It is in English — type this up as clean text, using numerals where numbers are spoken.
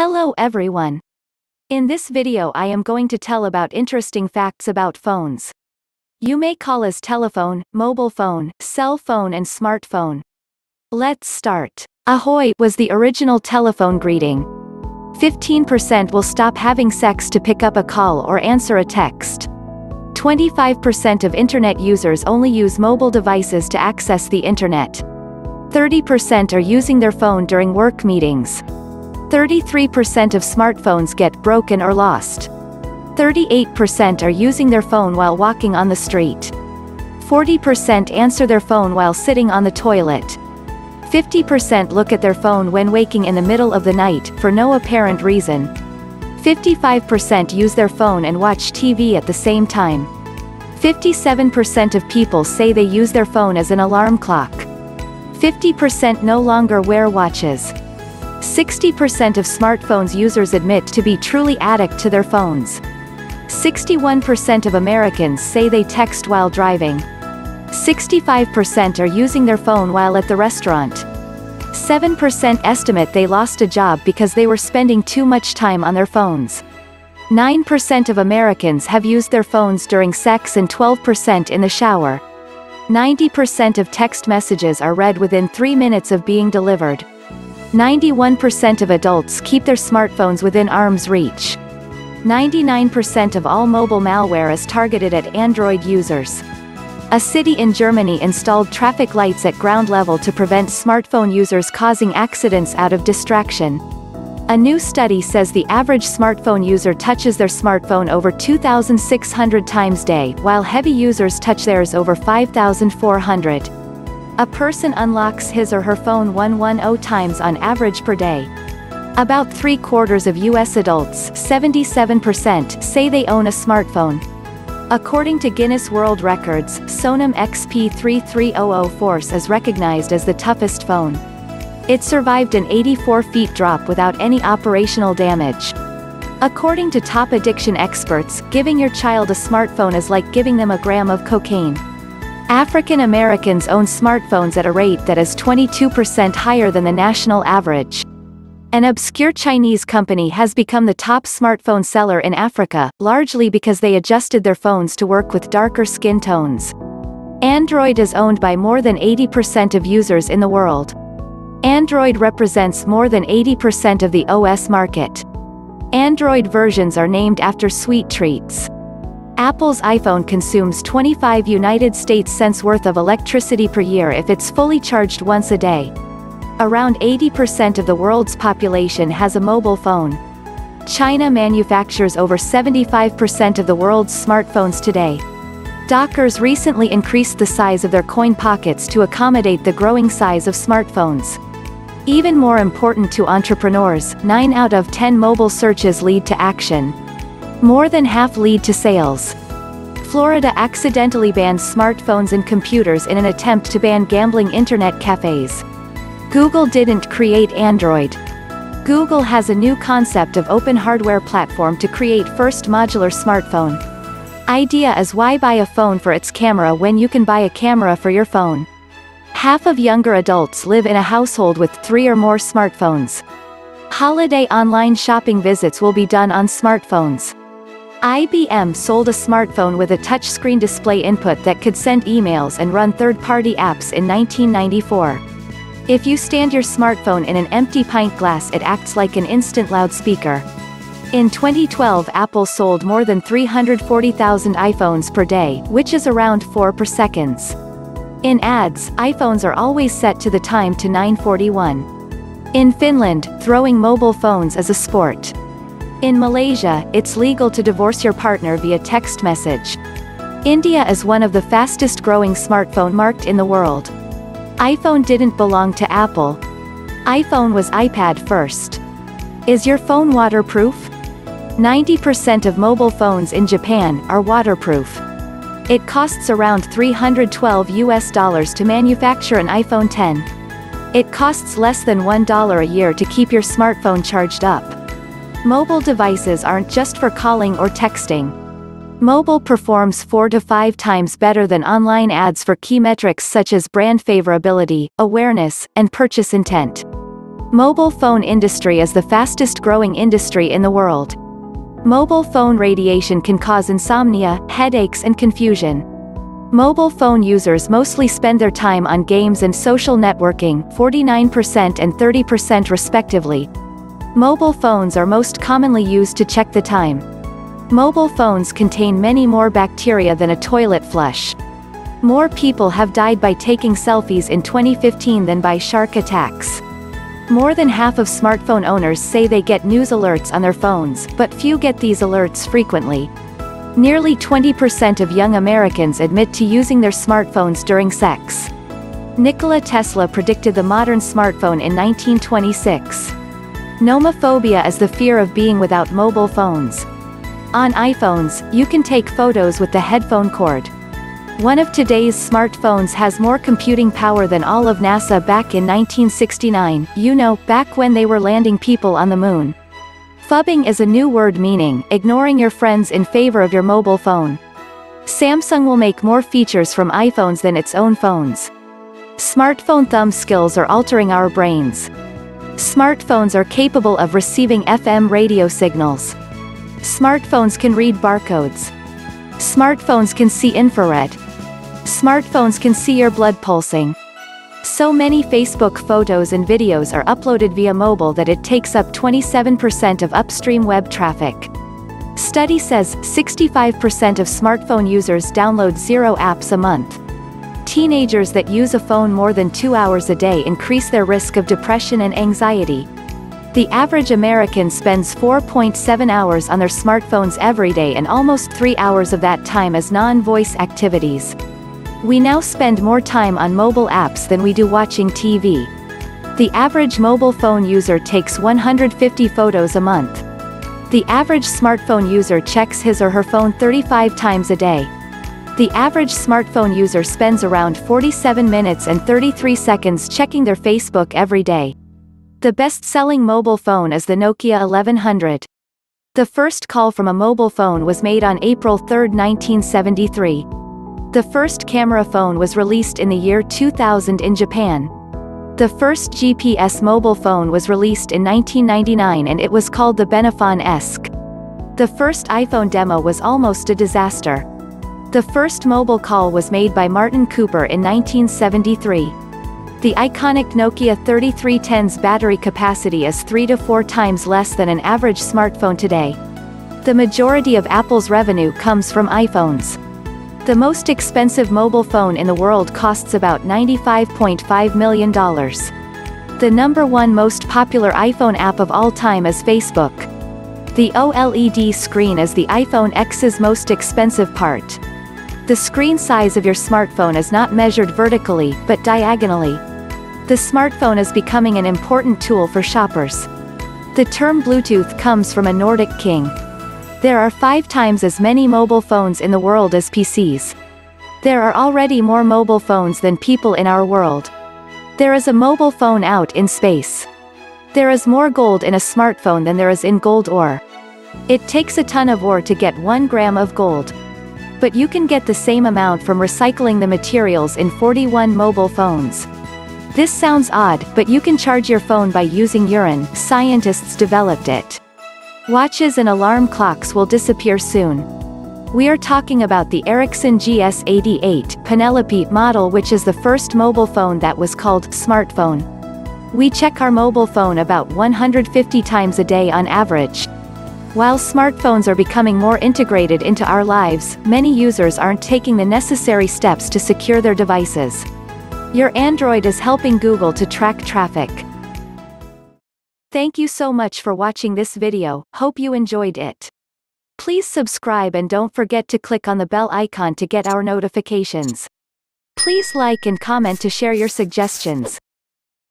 Hello everyone. In this video I am going to tell about interesting facts about phones. You may call us telephone, mobile phone, cell phone and smartphone. Let's start. Ahoy was the original telephone greeting. 15% will stop having sex to pick up a call or answer a text. 25% of internet users only use mobile devices to access the internet. 30% are using their phone during work meetings. 33% of smartphones get broken or lost. 38% are using their phone while walking on the street. 40% answer their phone while sitting on the toilet. 50% look at their phone when waking in the middle of the night, for no apparent reason. 55% use their phone and watch TV at the same time. 57% of people say they use their phone as an alarm clock. 50% no longer wear watches. 60% of smartphones users admit to be truly addict to their phones. 61% of Americans say they text while driving. 65% are using their phone while at the restaurant. 7% estimate they lost a job because they were spending too much time on their phones. 9% of Americans have used their phones during sex and 12% in the shower. 90% of text messages are read within 3 minutes of being delivered. 91% of adults keep their smartphones within arm's reach. 99% of all mobile malware is targeted at Android users. A city in Germany installed traffic lights at ground level to prevent smartphone users causing accidents out of distraction. A new study says the average smartphone user touches their smartphone over 2,600 times a day, while heavy users touch theirs over 5,400. A person unlocks his or her phone 110 times on average per day. About 3/4 of US adults, 77%, say they own a smartphone. According to Guinness World Records, Sonim XP3300 Force is recognized as the toughest phone. It survived an 84-foot drop without any operational damage. According to top addiction experts, giving your child a smartphone is like giving them a gram of cocaine. African Americans own smartphones at a rate that is 22% higher than the national average. An obscure Chinese company has become the top smartphone seller in Africa, largely because they adjusted their phones to work with darker skin tones. Android is owned by more than 80% of users in the world. Android represents more than 80% of the OS market. Android versions are named after sweet treats. Apple's iPhone consumes 25 United States cents worth of electricity per year if it's fully charged once a day. Around 80% of the world's population has a mobile phone. China manufactures over 75% of the world's smartphones today. Dockers recently increased the size of their coin pockets to accommodate the growing size of smartphones. Even more important to entrepreneurs, 9 out of 10 mobile searches lead to action. More than half lead to sales. Florida accidentally banned smartphones and computers in an attempt to ban gambling internet cafes. Google didn't create Android. Google has a new concept of open hardware platform to create first modular smartphone. Idea is why buy a phone for its camera when you can buy a camera for your phone. Half of younger adults live in a household with 3 or more smartphones. Holiday online shopping visits will be done on smartphones. IBM sold a smartphone with a touchscreen display input that could send emails and run third-party apps in 1994. If you stand your smartphone in an empty pint glass, it acts like an instant loudspeaker. In 2012, Apple sold more than 340,000 iPhones per day, which is around 4 per second. In ads, iPhones are always set to the time to 9:41. In Finland, throwing mobile phones is a sport. In Malaysia, it's legal to divorce your partner via text message. India is one of the fastest-growing smartphone market in the world. iPhone didn't belong to Apple. iPhone was iPad first. Is your phone waterproof? 90% of mobile phones in Japan are waterproof. It costs around $312 to manufacture an iPhone 10. It costs less than $1 a year to keep your smartphone charged up. Mobile devices aren't just for calling or texting. Mobile performs 4 to 5 times better than online ads for key metrics such as brand favorability, awareness, and purchase intent. Mobile phone industry is the fastest growing industry in the world. Mobile phone radiation can cause insomnia, headaches and confusion. Mobile phone users mostly spend their time on games and social networking, 49% and 30% respectively. Mobile phones are most commonly used to check the time. Mobile phones contain many more bacteria than a toilet flush. More people have died by taking selfies in 2015 than by shark attacks. More than half of smartphone owners say they get news alerts on their phones, but few get these alerts frequently. Nearly 20% of young Americans admit to using their smartphones during sex. Nikola Tesla predicted the modern smartphone in 1926. Nomophobia is the fear of being without mobile phones. On iPhones, you can take photos with the headphone cord. One of today's smartphones has more computing power than all of NASA back in 1969, back when they were landing people on the moon. Fubbing is a new word meaning ignoring your friends in favor of your mobile phone. Samsung will make more features from iPhones than its own phones. Smartphone thumb skills are altering our brains. Smartphones are capable of receiving FM radio signals. Smartphones can read barcodes. Smartphones can see infrared. Smartphones can see your blood pulsing. So many Facebook photos and videos are uploaded via mobile that it takes up 27% of upstream web traffic. Study says 65% of smartphone users download 0 apps a month. Teenagers that use a phone more than 2 hours a day increase their risk of depression and anxiety. The average American spends 4.7 hours on their smartphones every day, and almost 3 hours of that time is non-voice activities. We now spend more time on mobile apps than we do watching TV. The average mobile phone user takes 150 photos a month. The average smartphone user checks his or her phone 35 times a day. The average smartphone user spends around 47 minutes and 33 seconds checking their Facebook every day. The best-selling mobile phone is the Nokia 1100. The first call from a mobile phone was made on April 3, 1973. The first camera phone was released in the year 2000 in Japan. The first GPS mobile phone was released in 1999 and it was called the Benefon-esque. The first iPhone demo was almost a disaster. The first mobile call was made by Martin Cooper in 1973. The iconic Nokia 3310's battery capacity is 3 to 4 times less than an average smartphone today. The majority of Apple's revenue comes from iPhones. The most expensive mobile phone in the world costs about $95.5 million. The number one most popular iPhone app of all time is Facebook. The OLED screen is the iPhone X's most expensive part. The screen size of your smartphone is not measured vertically, but diagonally. The smartphone is becoming an important tool for shoppers. The term Bluetooth comes from a Nordic king. There are 5 times as many mobile phones in the world as PCs. There are already more mobile phones than people in our world. There is a mobile phone out in space. There is more gold in a smartphone than there is in gold ore. It takes a ton of ore to get 1 gram of gold. But you can get the same amount from recycling the materials in 41 mobile phones. This sounds odd, but you can charge your phone by using urine. Scientists developed it. Watches and alarm clocks will disappear soon. We are talking about the Ericsson GS88 Penelope model, which is the first mobile phone that was called smartphone. We check our mobile phone about 150 times a day on average. While smartphones are becoming more integrated into our lives, many users aren't taking the necessary steps to secure their devices. Your Android is helping Google to track traffic. Thank you so much for watching this video, hope you enjoyed it. Please subscribe and don't forget to click on the bell icon to get our notifications. Please like and comment to share your suggestions.